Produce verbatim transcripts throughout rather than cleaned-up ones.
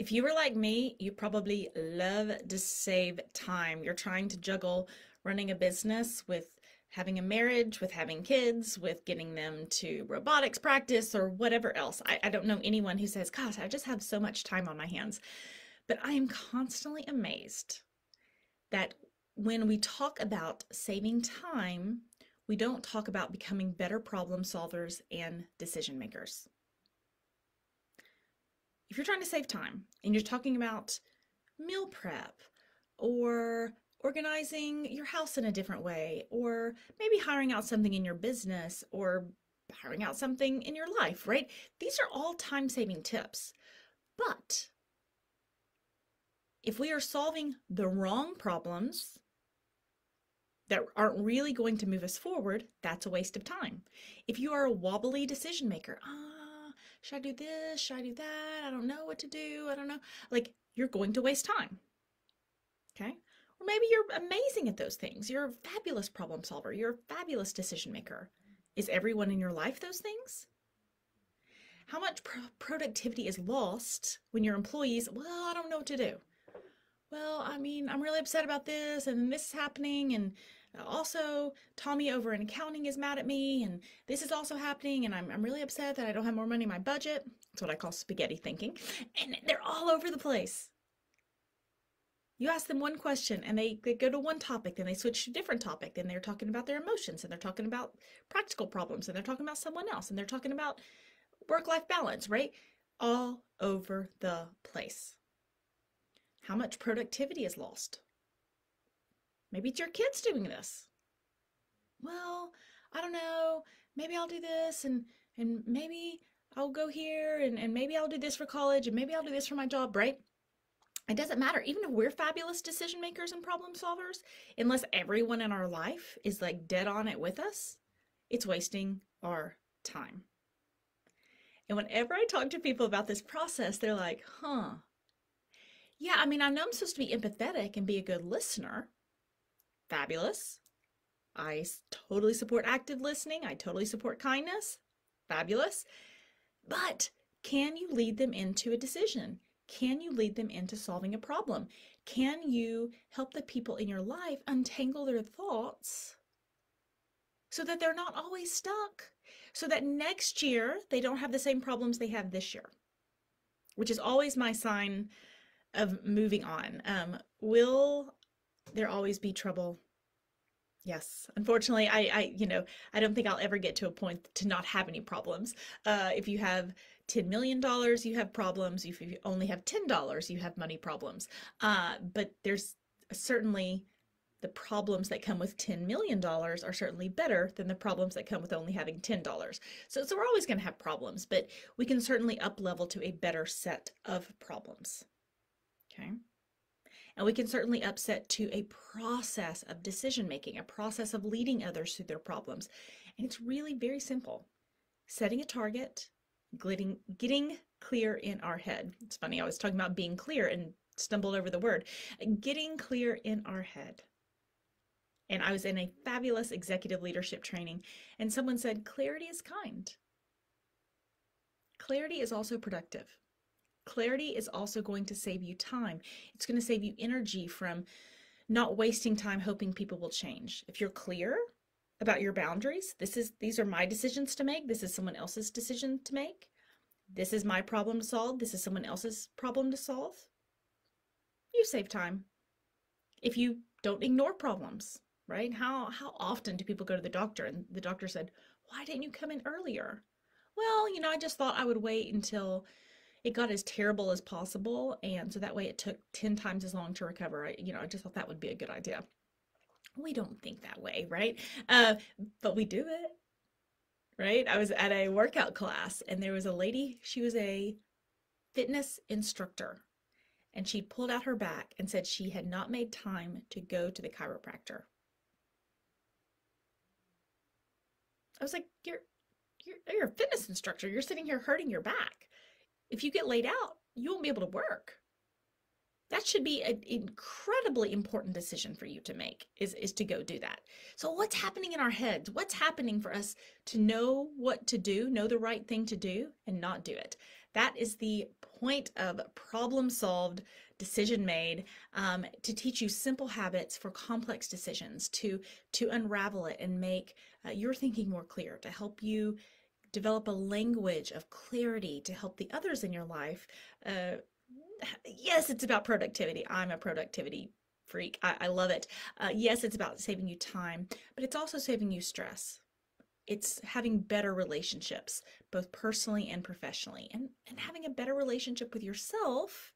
If you were like me, you probably love to save time. You're trying to juggle running a business with having a marriage, with having kids, with getting them to robotics practice or whatever else. I, I don't know anyone who says, gosh, I just have so much time on my hands. But I am constantly amazed that when we talk about saving time, we don't talk about becoming better problem solvers and decision makers. If you're trying to save time and you're talking about meal prep or organizing your house in a different way, or maybe hiring out something in your business or hiring out something in your life, right? These are all time-saving tips. But if we are solving the wrong problems that aren't really going to move us forward, that's a waste of time. If you are a wobbly decision maker, ah, should I do this? Should I do that? I don't know what to do. I don't know. Like, you're going to waste time. Okay. Or maybe you're amazing at those things. You're a fabulous problem solver. You're a fabulous decision maker. Is everyone in your life those things? How much pro productivity is lost when your employees, well, I don't know what to do. Well, I mean, I'm really upset about this, and this is happening, and also Tommy over in accounting is mad at me, and this is also happening, and I'm, I'm really upset that I don't have more money in my budget. That's what I call spaghetti thinking. And they're all over the place. You ask them one question and they, they go to one topic, then they switch to a different topic, then they're talking about their emotions, and they're talking about practical problems, and they're talking about someone else, and they're talking about work-life balance, right? All over the place. How much productivity is lost? Maybe it's your kids doing this. Well, I don't know, maybe I'll do this, and, and maybe I'll go here, and, and maybe I'll do this for college, and maybe I'll do this for my job, right? It doesn't matter. Even if we're fabulous decision makers and problem solvers, unless everyone in our life is like dead on it with us, it's wasting our time. And whenever I talk to people about this process, they're like, huh, yeah, I mean, I know I'm supposed to be empathetic and be a good listener. Fabulous. I totally support active listening. I totally support kindness. Fabulous. But can you lead them into a decision? Can you lead them into solving a problem? Can you help the people in your life untangle their thoughts so that they're not always stuck, so that next year they don't have the same problems they have this year, which is always my sign of moving on. Um, will there always be trouble? Yes, unfortunately, I, I, you know, I don't think I'll ever get to a point to not have any problems. Uh, if you have ten million dollars, you have problems. If you only have ten dollars, you have money problems. Uh, but there's certainly the problems that come with ten million dollars are certainly better than the problems that come with only having ten dollars. So, so we're always going to have problems, but we can certainly up level to a better set of problems. Okay. And we can certainly upset to a process of decision-making, a process of leading others through their problems. And it's really very simple. Setting a target, getting, getting clear in our head. It's funny, I was talking about being clear and stumbled over the word. Getting clear in our head. And I was in a fabulous executive leadership training, and someone said, clarity is kind. Clarity is also productive. Clarity is also going to save you time. It's going to save you energy from not wasting time hoping people will change. If you're clear about your boundaries, this is, these are my decisions to make. This is someone else's decision to make. This is my problem to solve. This is someone else's problem to solve. You save time. If you don't ignore problems, right? How, how often do people go to the doctor and the doctor said, why didn't you come in earlier? Well, you know, I just thought I would wait until it got as terrible as possible, and so that way it took ten times as long to recover. I, you know, I just thought that would be a good idea. We don't think that way, right? Uh, but we do it, right? I was at a workout class, and there was a lady, she was a fitness instructor, and she pulled out her back and said she had not made time to go to the chiropractor. I was like, you're, you're, you're a fitness instructor. You're sitting here hurting your back. If you get laid out, you won't be able to work. That should be an incredibly important decision for you to make, is, is to go do that. So what's happening in our heads? What's happening for us to know what to do, know the right thing to do, and not do it? That is the point of problem solved, decision made, um, to teach you simple habits for complex decisions, to, to unravel it and make uh, your thinking more clear, to help you develop a language of clarity, to help the others in your life. Uh, yes, it's about productivity. I'm a productivity freak. I, I love it. Uh, yes, it's about saving you time, but it's also saving you stress. It's having better relationships, both personally and professionally, and, and having a better relationship with yourself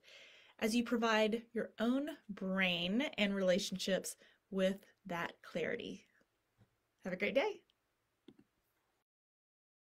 as you provide your own brain and relationships with that clarity. Have a great day.